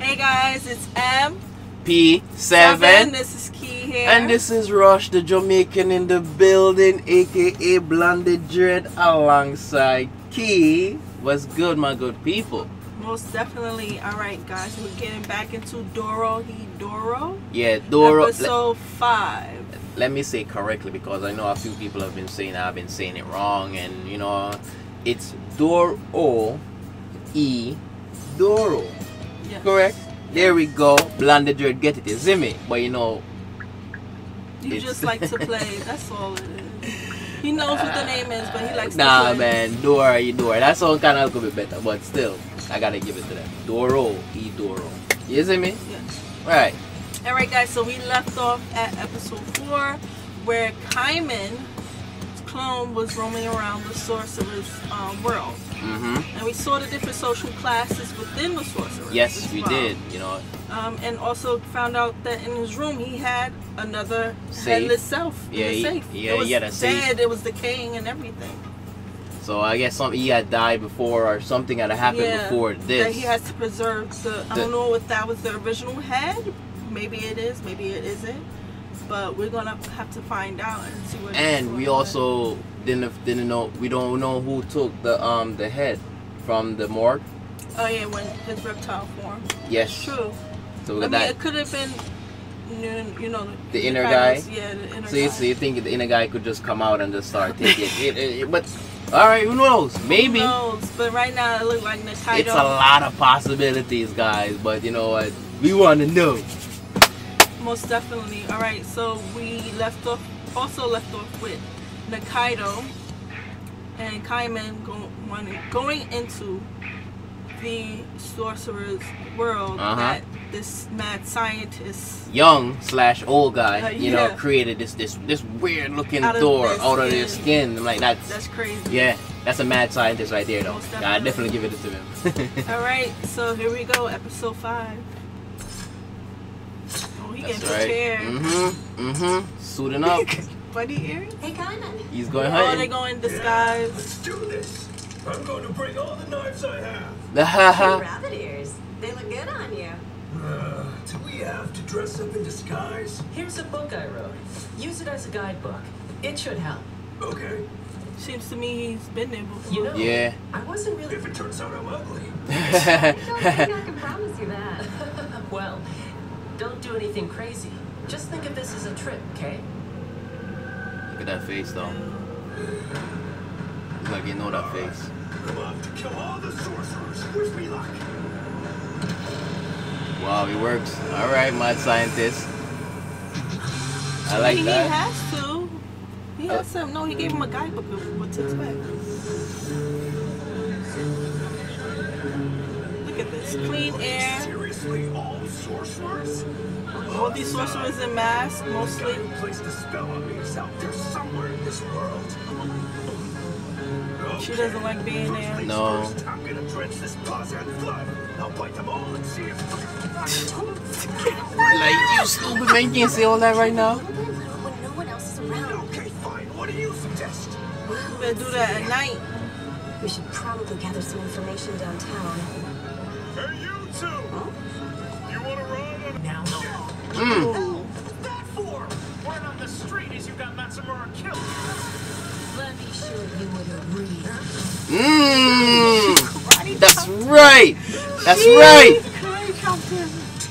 Hey guys, it's M P 7. This is Keith here, and this is Rush, the Jamaican in the building, aka Blondie Dredd, alongside Keith. What's good, my good people? Most definitely. All right, guys, we're getting back into Dorohedoro. Yeah, Doro. Episode 5. Let me say correctly, because I know a few people have been saying I've been saying it wrong, and you know, it's Dorohedoro. Yes. Correct. There we go. Blondie Dredd, get it, is it? But you know, you just like to play. That's all it is. He knows what the name is, but he likes to play. Nah, man, Dorohedoro. That sounds kind of a little bit better, but still, I gotta give it to them. Dorohedoro. You see me? Yes. Alright. Alright, guys, so we left off at episode 4, where Kaiman's clone was roaming around the sorcerer's world. Mm-hmm. And we saw the different social classes within the sorcerer. Yes, we did, you know. And also found out that in his room he had another headless self in the safe. Yeah, he had a safe. Dead, it was decaying and everything. So I guess he had died before, or something had happened before this. That he has to preserve the, I don't know if that was the original head. Maybe it is, maybe it isn't. But we're gonna have to find out and see what. And we also didn't know. We don't know who took the head from the morgue. Oh yeah, when his reptile form. Yes. It's true. So I mean, that, it could have been, you know, the inner guy. Yeah, the inner guy. So you think the inner guy could just come out and just start taking it? But all right, who knows? Maybe. Who knows? But right now it looks like Nikaido. It's a lot of possibilities, guys. But you know what? We want to know. Most definitely. All right, so we also left off with Nikaido and Kaiman going into the sorcerer's world that this mad scientist, young/old guy, you know, created this weird looking door out of their skin. I'm like, that's crazy. Yeah, that's a mad scientist right there, though. I definitely give it to him. All right, so here we go, episode 5. That's right. Suiting up. Buddy ears. Hey, Kaiman. He's going hunting. Oh, they're going in disguise. Yeah, let's do this. I'm going to bring all the knives I have. The rabbit ears. They look good on you. Do we have to dress up in disguise? Here's a book I wrote. Use it as a guidebook. It should help. Okay. Seems to me he's been there before. You know, I wasn't really. If it turns out I'm ugly. I don't think I can promise you that. Well. Don't do anything crazy. Just think of this as a trip, okay? Look at that face, though. Like, you know that face. I'm off to kill all the sorcerers. Wish me luck. Wow, he works. All right, mad scientist. I like that. He has to. He has some. No, he gave him a guidebook of what to expect. Look at this clean air. All sorcerers? All these sorcerers in masks, mostly. Place the spell on me is out there somewhere in this world. She doesn't like being there. No. I'm gonna drench this closet in blood. I'll bite them all and see if. Like, you stupid man, can't say all that right now. When no one else is around. Okay, fine. What do you suggest? We better do that at night. We should probably gather some information downtown. Hey, you two! Huh? What's that for? Word on the street is you got Matsumura killed. Let me show you what a reader. That's right. That's right.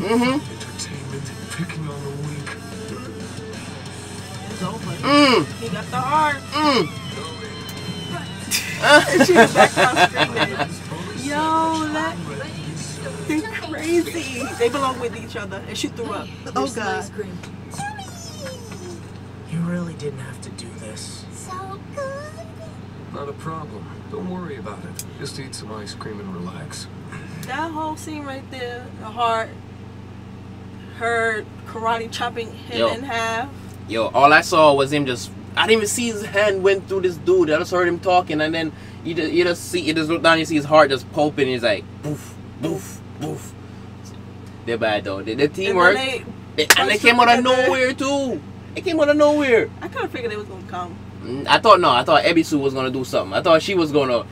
Entertainment picking on the weak. It's over. He got the heart. Yo, they're crazy. They belong with each other, and she threw up. Oh God! You really didn't have to do this. So good. Not a problem. Don't worry about it. Just eat some ice cream and relax. That whole scene right there, the heart, her karate chopping him in half. Yo, all I saw was him just. I didn't even see his hand went through this dude. I just heard him talking, and then you just look down, you see his heart just pulping. He's like, poof, poof. Oof. They're bad though. The teamwork, and they came out of nowhere too. They came out of nowhere. I kind of figured they was gonna come. I thought Ebisu was gonna do something. I thought she was gonna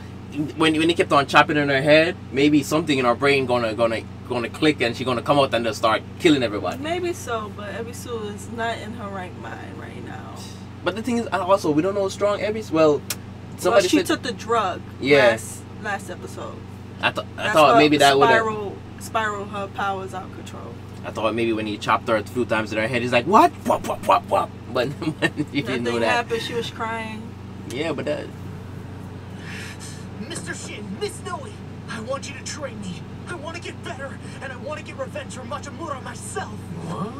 when they kept on chopping in her head, maybe something in her brain gonna click and she's gonna come out and they'll start killing everybody. Maybe so, but Ebisu is not in her right mind right now. But the thing is, also we don't know how strong Ebisu. Well, somebody she took the drug. Yeah. Last episode. I thought maybe that would spiral her powers out of control. I thought maybe when he chopped her a few times in her head, he's like, what? Wop, wop, wop, wop. But you didn't know that. Nothing happened. She was crying. Yeah, but that. Mr. Shin, Miss Noe, I want you to train me. I want to get better, and I want to get revenge for Matamura myself. What?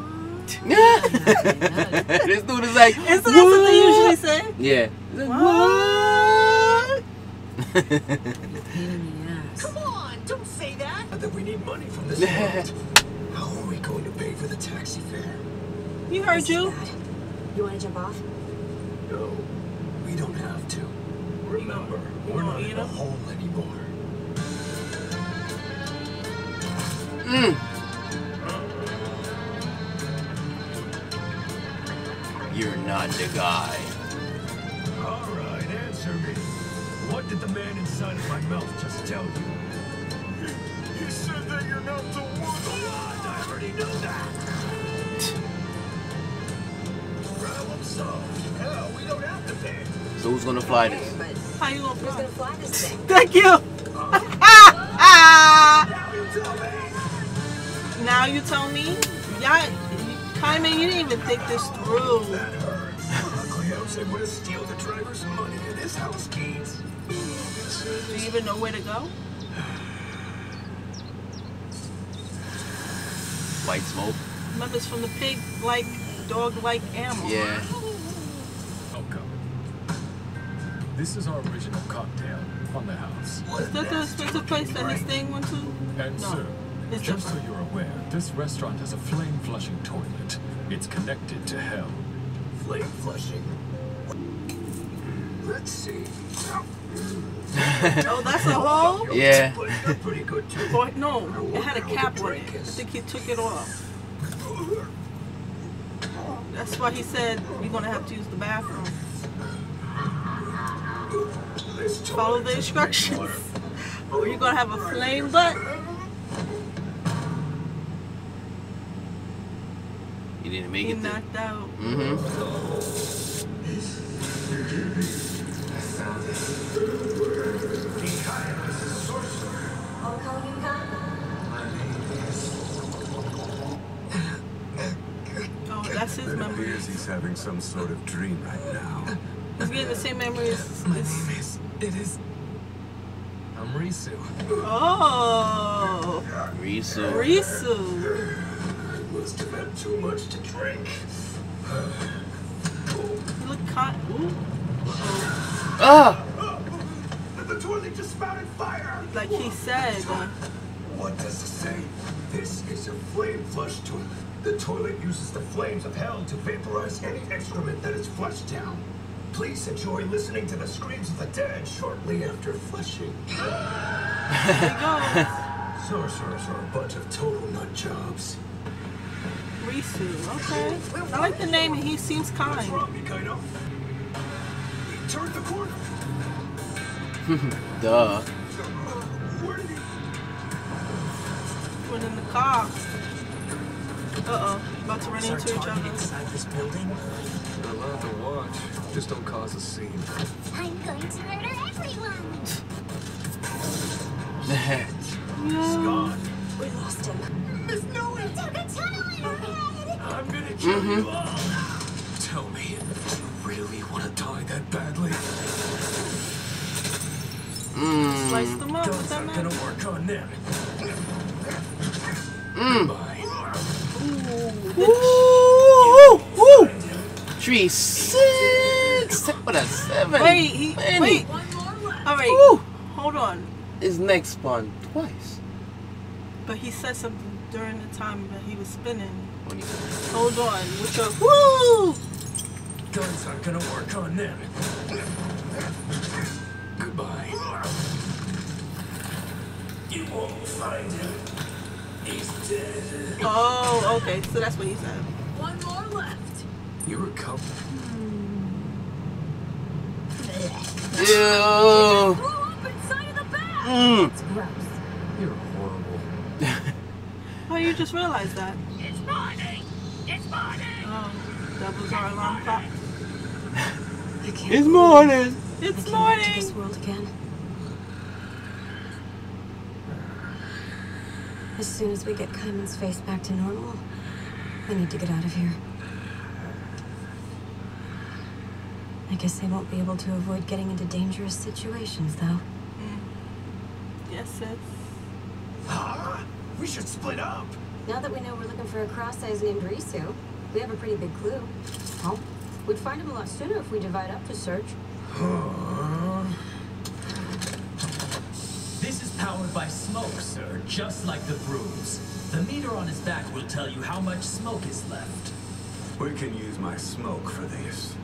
This dude is like, isn't that what they usually say? Yeah. Like, what? Come on, don't say that. I think we need money from this world. How are we going to pay for the taxi fare? You heard you. You want to jump off? No, we don't have to. Remember, we're not in a hole anymore. You're not the guy. All right, answer me. What did the man inside of my mouth just tell you? He said that you're not the one. Oh, I already knew that. Problem solved. Hell, we don't have to pay. So who's gonna fly this? How you gonna fly this thing? Thank you! Now you tell me? Yeah, Kaiman, you didn't even think this through. That hurts. Luckily I was able to steal the driver's money and his house keys. Do you even know where to go? White smoke. Remember, it's from the pig-like, dog-like animal. Yeah. This is our original cocktail from the house. Is that the expensive place that this thing went to? And no, sir, just so you're aware, this restaurant has a flame-flushing toilet. It's connected to hell. Flame-flushing? Let's see. Oh, that's a hole? Yeah. Pretty good too. Boy, no, it had a cap on it. I think he took it off. That's why he said we're going to have to use the bathroom. Follow the instructions. Or you're gonna have a flame butt. You didn't make it. Knocked out. Oh, that's his memory. He's having some sort of dream right now. He's getting the same memories. It is. I'm Risu. Oh. Risu. Must have had too much to drink. You look caught. Ooh. The toilet just spouted fire. Like he said. What does it say? This is a flame flush toilet. The toilet uses the flames of hell to vaporize any excrement that is flushed down. Please enjoy listening to the screams of the dead shortly after flushing. Sorcerers are a bunch of total nut jobs. Risu, okay. I like the name and he seems kind. What's wrong, Nikaido? He turned the corner. Duh. Where did he... Went in the car. Uh-oh. About to run into each other. Inside this building? I love to watch. Just don't cause a scene. I'm going to murder everyone. No. We lost him. There's no way. There's a tunnel in our head. I'm gonna kill you all. Tell me, do you really want to die that badly? Slice them up. Guns aren't gonna work on them. Goodbye. Ooh. 3, 6. What a 7. Wait. All right. Ooh. Hold on. His neck spun twice. But he said something during the time that he was spinning. Hold on. With your woo. Guns aren't gonna work on them. Goodbye. You won't find him. He's dead. Oh, okay. So that's what he said. One more left. You recovered. Ew. It's gross. You're horrible. Oh, you just realized that. It's morning. It's morning. Oh, doubles are alarm clock. It's morning. It's morning. Into this world again. As soon as we get Kaiman's face back to normal, we need to get out of here. I guess they won't be able to avoid getting into dangerous situations, though. Yes, sis. We should split up. Now that we know we're looking for a cross-eyes named Risu, we have a pretty big clue. Well, we'd find him a lot sooner if we divide up to search. This is powered by smoke, sir, just like the brooms. The meter on his back will tell you how much smoke is left. We can use my smoke for this.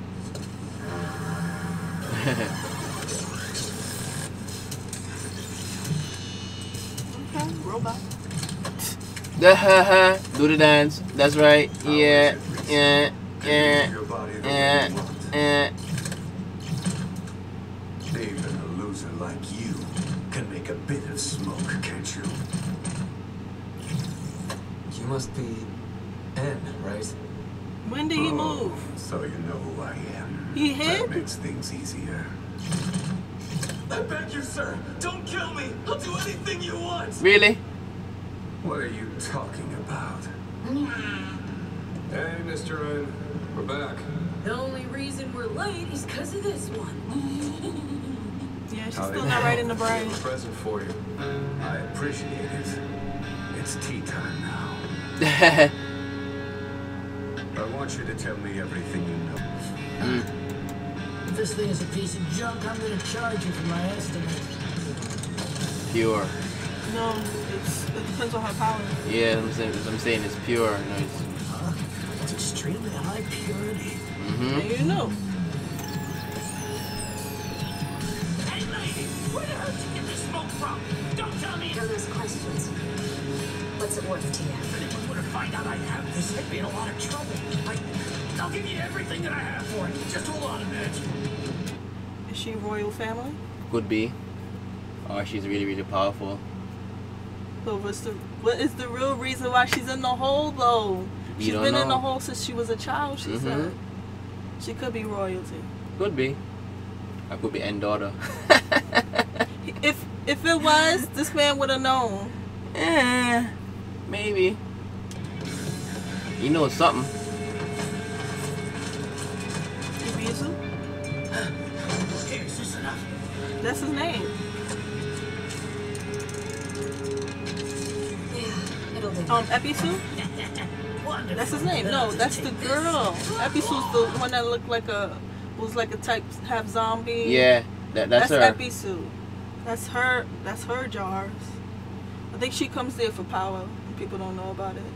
Okay, robot. Do the dance. That's right. Yeah, yeah, yeah, yeah, yeah. Even a loser like you can make a bit of smoke, can't you? You must be N, right? When did he move? So you know who I am. He hid? That makes things easier. I beg you, sir, don't kill me. I'll do anything you want. Really? What are you talking about? Hey, Mr. N, we're back. The only reason we're late is because of this one. Yeah, she's still not right in the brain. Present for you. I appreciate it. It's tea time now. I want you to tell me everything you know. If this thing is a piece of junk, I'm going to charge you for my estimate. Pure. No, it depends on her power. Yeah, I'm saying it's pure. No, it's extremely high purity. Mm-hmm. There you know. Hey, lady, where the hell did you get this smoke from? Don't tell me. Don't ask questions. What's it worth to you? Find out I have this, I'd be in a lot of trouble. I'll give you everything that I have for it. Just hold on a minute. Is she royal family? Could be. Or she's really, really powerful. But what is the real reason why she's in the hole, though? She's been in the hole since she was a child, she said. She could be royalty. Could be. I could be end daughter. If it was, this man would have known. Eh, maybe. You know something. Ebisu? Here, is this enough? That's his name. Yeah, it'll be. Ebisu? That's his name. No, that's the girl. Ebisu's the one that looked like was like a type half zombie. Yeah, that's her. Ebisu. That's her. That's her jars. I think she comes there for power. People don't know about it.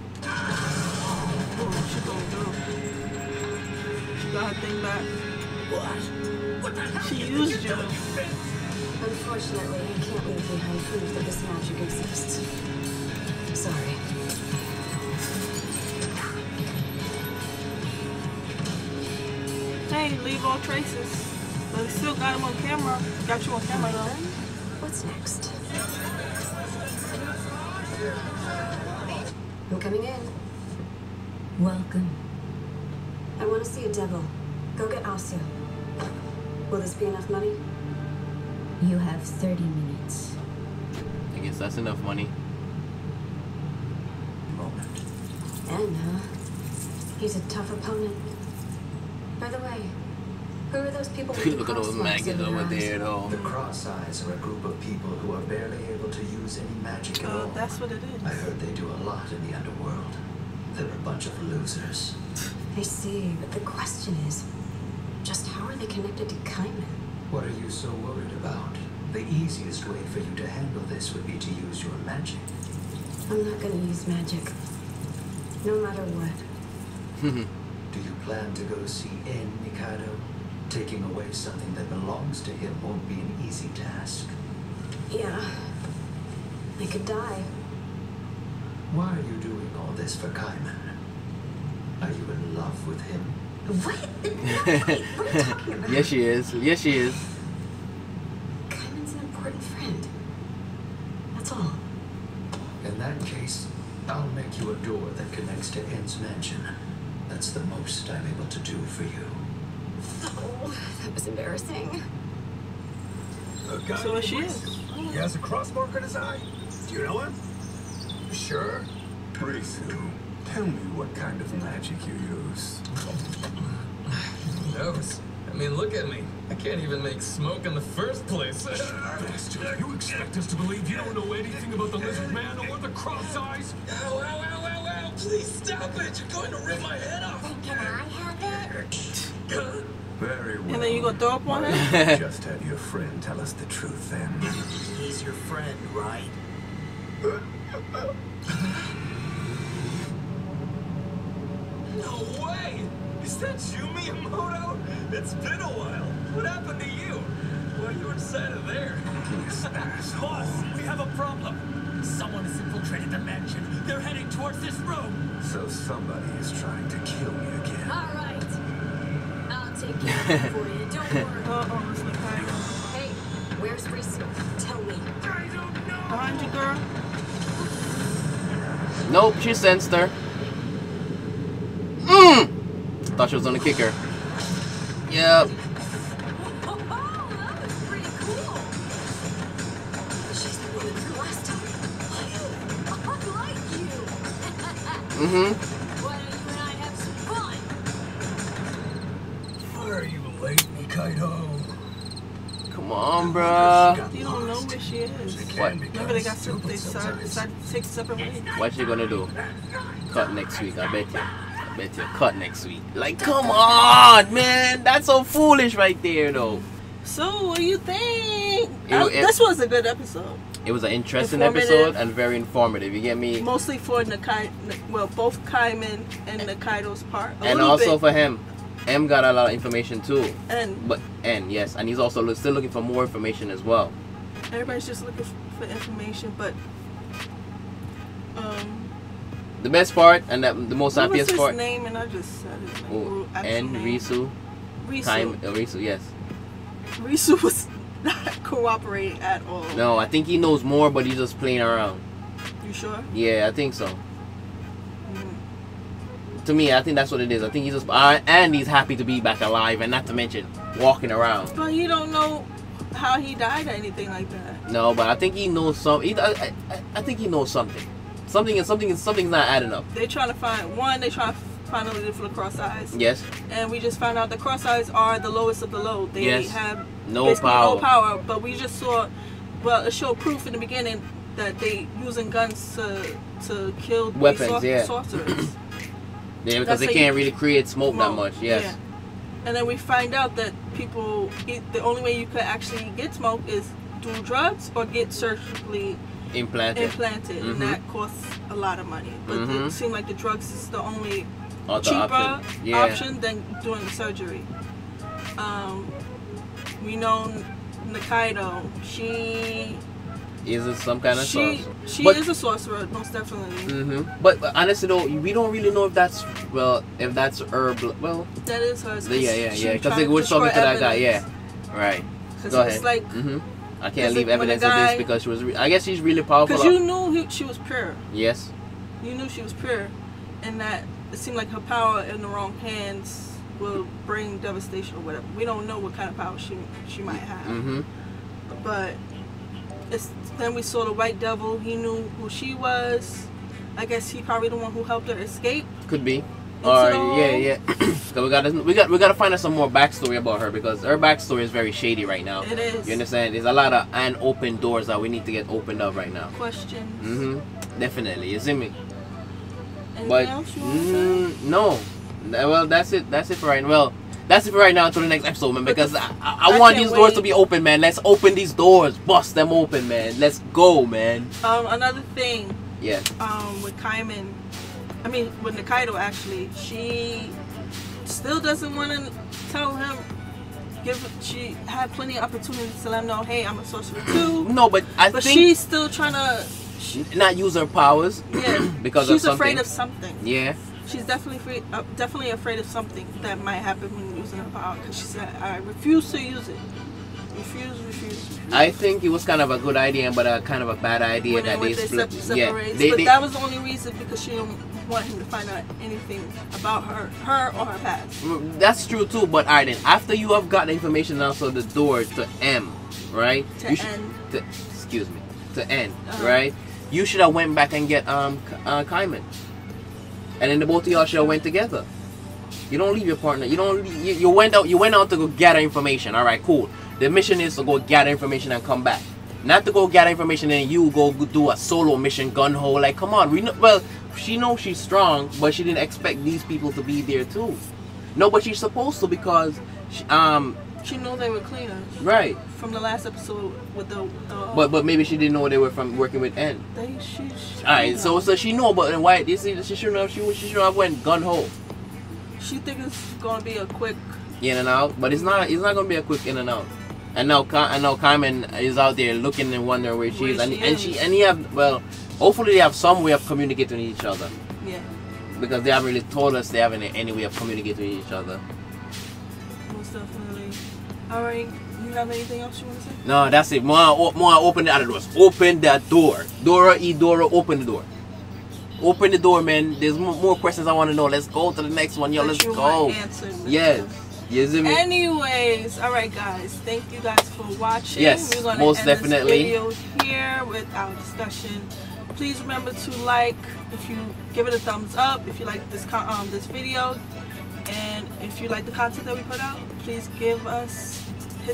She gonna do? She got her thing back. What the hell? She used you. Unfortunately, I can't leave behind proof that this magic exists. I'm sorry. Hey, leave all traces. But we still got him on camera. Got you on camera, though. What's next? I'm coming in. Welcome. I want to see a devil. Go get Asya. Will this be enough money? You have 30 minutes. I guess that's enough money. And, he's a tough opponent. By the way, who are those people with the cross eyes? The cross eyes are a group of people who are barely able to use any magic at all. That's what it is. I heard they do a lot in the underworld. They're a bunch of losers. I see, but the question is, just how are they connected to Kaiman? What are you so worried about? The easiest way for you to handle this would be to use your magic. I'm not gonna use magic. No matter what. Do you plan to go see N, Nikaido? Taking away something that belongs to him won't be an easy task. Yeah. I could die. Why are you doing all this for Kaiman? Are you in love with him? What are you talking about? Yes, she is. Yes, she is. Kaiman's an important friend. make you a door that connects to N's mansion. That's the most I'm able to do for you. Oh, that was embarrassing. So she is. He has a cross mark on his eye. Do you know him? Sure. Risu, tell me what kind of magic you use. Nose. I mean, look at me. I can't even make smoke in the first place. Bastard, you expect us to believe you don't know anything about the lizard man or the cross eyes? Ow, ow, ow, ow, ow! Please stop it! You're going to rip my head off! Can I have that? Very well. And then you go throw up on it? Just have your friend tell us the truth then. He's your friend, right? No way! Is that you, Miyamoto? It's been a while. What happened to you? Well, you were inside of there. Boss, we have a problem. Someone has infiltrated the mansion. They're heading towards this room. So somebody is trying to kill me again. All right. I'll take care of it for you. Don't worry. Hey, where's Risu? Tell me. I don't know. Behind you, girl. Nope, she sensed her. Thought she was gonna kick her. Yep. Oh, that was pretty cool. She's the woman from last time. I like you. Why don't you and I have some fun? Why are you late, Nikaido? Come on, bruh. You don't know where she is. What? Remember they got something. They decided to take separate ways. What's she gonna do? Cut next week, I bet you. Bet you cut next week. Like, come on, man. That's so foolish right there, though. So, what do you think? This was a good episode. It was an interesting episode and very informative. You get me? Mostly for Nikaido, well, both Kaiman and Nikaido's part. And also for him. M got a lot of information, too. Yes. And he's also still looking for more information as well. Everybody's just looking for information, but... the best part and the most happiest part. What was his name? And I just said it. And Risu. Risu, yes. Risu was not cooperating at all. No, I think he knows more, but he's just playing around. You sure? Yeah, I think so. To me, I think that's what it is. I think he's just and he's happy to be back alive, and not to mention walking around. But you don't know how he died or anything like that. No, but I think he knows something. I think he knows something. Something's not adding up. They trying to find one. They trying to find a leader for the cross eyes. Yes. And we just found out the cross eyes are the lowest of the low. They have no power. No power. But we just saw, well, it showed proof in the beginning that they using guns to kill weapons. Yeah. Sorcerers. Yeah, because they can't really create smoke that much. Yes. Yeah. And then we find out that people, the only way you could actually get smoke is do drugs or get surgically implanted, and that costs a lot of money, but it seemed like the drugs is the only cheaper option than doing surgery. We know Nikaido, she is some kind of sorcerer. She is a sorcerer, most definitely. But honestly though, we don't really know if that's that is hers. Yeah, because they would show me to that guy. Go ahead. Like, I can't leave evidence of this because she was. I guess she's really powerful. Because you knew she was pure. Yes. You knew she was pure, and that it seemed like her power in the wrong hands will bring devastation or whatever. We don't know what kind of power she might have. But then we saw the White Devil. He knew who she was. I guess he probably the one who helped her escape. Could be. Yeah. So we gotta find out some more backstory about her, because her backstory is very shady right now. It is. You understand? There's a lot of unopened doors that we need to get opened up right now. Questions. Definitely. You see me? But else you no. Well, that's it. That's it for right now. Well, that's it for right now until the next episode, man. Because I want these doors to be open, man. Let's open these doors. Bust them open, man. Let's go, man. Another thing. Yeah. With Kaiman. I mean, with Nikaido, actually, she still doesn't want to tell him. She had plenty of opportunities to let him know, hey, I'm a sorcerer too. No, but I think she's still trying to not use her powers. Yeah, because she's afraid of something. Yeah, she's definitely afraid of something that might happen when using her power. Because she said, I refuse to use it. Refuse. I think it was kind of a good idea, but a kind of a bad idea when that they split. But that was the only reason, because she didn't want him to find out anything about her or her past. That's true too. But all right, then, after you have got the information, also the door to M, right? To N, right? You should have went back and get Kaiman, and then the both of y'all should have went together. You don't leave your partner. You don't. You went out. You went out to go gather information. All right, cool. The mission is to go gather information and come back, not to go gather information and you go do a solo mission, gun ho. Like, come on. We know. Well, she knows she's strong, but she didn't expect these people to be there too. No, but she's supposed to, because she knew they were cleaners. Right. From the last episode with the. But maybe she didn't know they were from working with N. Alright, so she knew, but then why? She shouldn't have. She should have went gun ho. She thinks it's gonna be a quick in and out, but it's not. It's not gonna be a quick in and out. And now Kaiman is out there looking and wondering where she is, and he have, well, hopefully they have some way of communicating with each other. Yeah. Because they haven't really told us they haven't any way of communicating with each other. Most definitely. All right. You have anything else you want to say? No, that's it. More open the other doors. Open that door. Dora, open the door. Open the door, man. There's more questions I want to know. Let's go to the next one, yo. Let's go. Yes. Anyways, all right, guys. Thank you guys for watching. Yes, we're gonna most definitely. This video here with our discussion. Please remember to like if you give it a thumbs up if you like this video, and if you like the content that we put out, please hit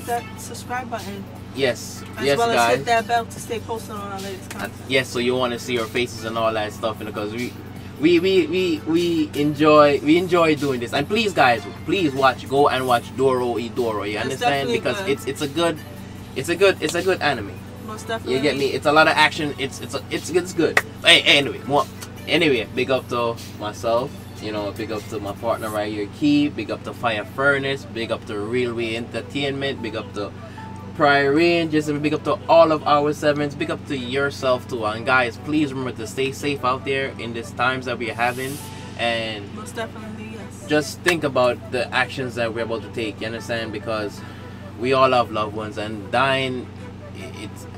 that subscribe button. Yes, as well as hit that bell to stay posted on our latest content. Yes, so you want to see our faces and all that stuff, because we enjoy doing this. And please, guys, please go and watch Dorohedoro. You understand? Because it's a good anime. Most definitely. You get me? It's a lot of action. It's good. Hey, anyway, big up to myself. You know, big up to my partner right here, Keith. Big up to Fire Furnace. Big up to Railway Entertainment. Big up to Priorine. Just big up to all of our sevens. Big up to yourself too. And guys, please remember to stay safe out there in these times that we're having. And most definitely, yes. Just think about the actions that we're about to take. You understand? Because we all have loved ones, and dying.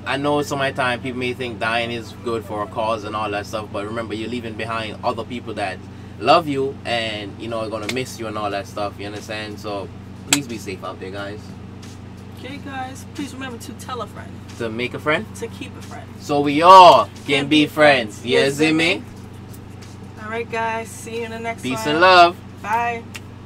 I know some of my time people may think dying is good for a cause and all that stuff, but remember, you're leaving behind other people that love you and you know are gonna miss you and all that stuff. You understand? So please be safe out there, guys. Okay, guys, please remember to tell a friend, to make a friend, to keep a friend, so we all can be friends. Yes, Zimmy. All right, guys, see you in the next one. Peace and love. Bye.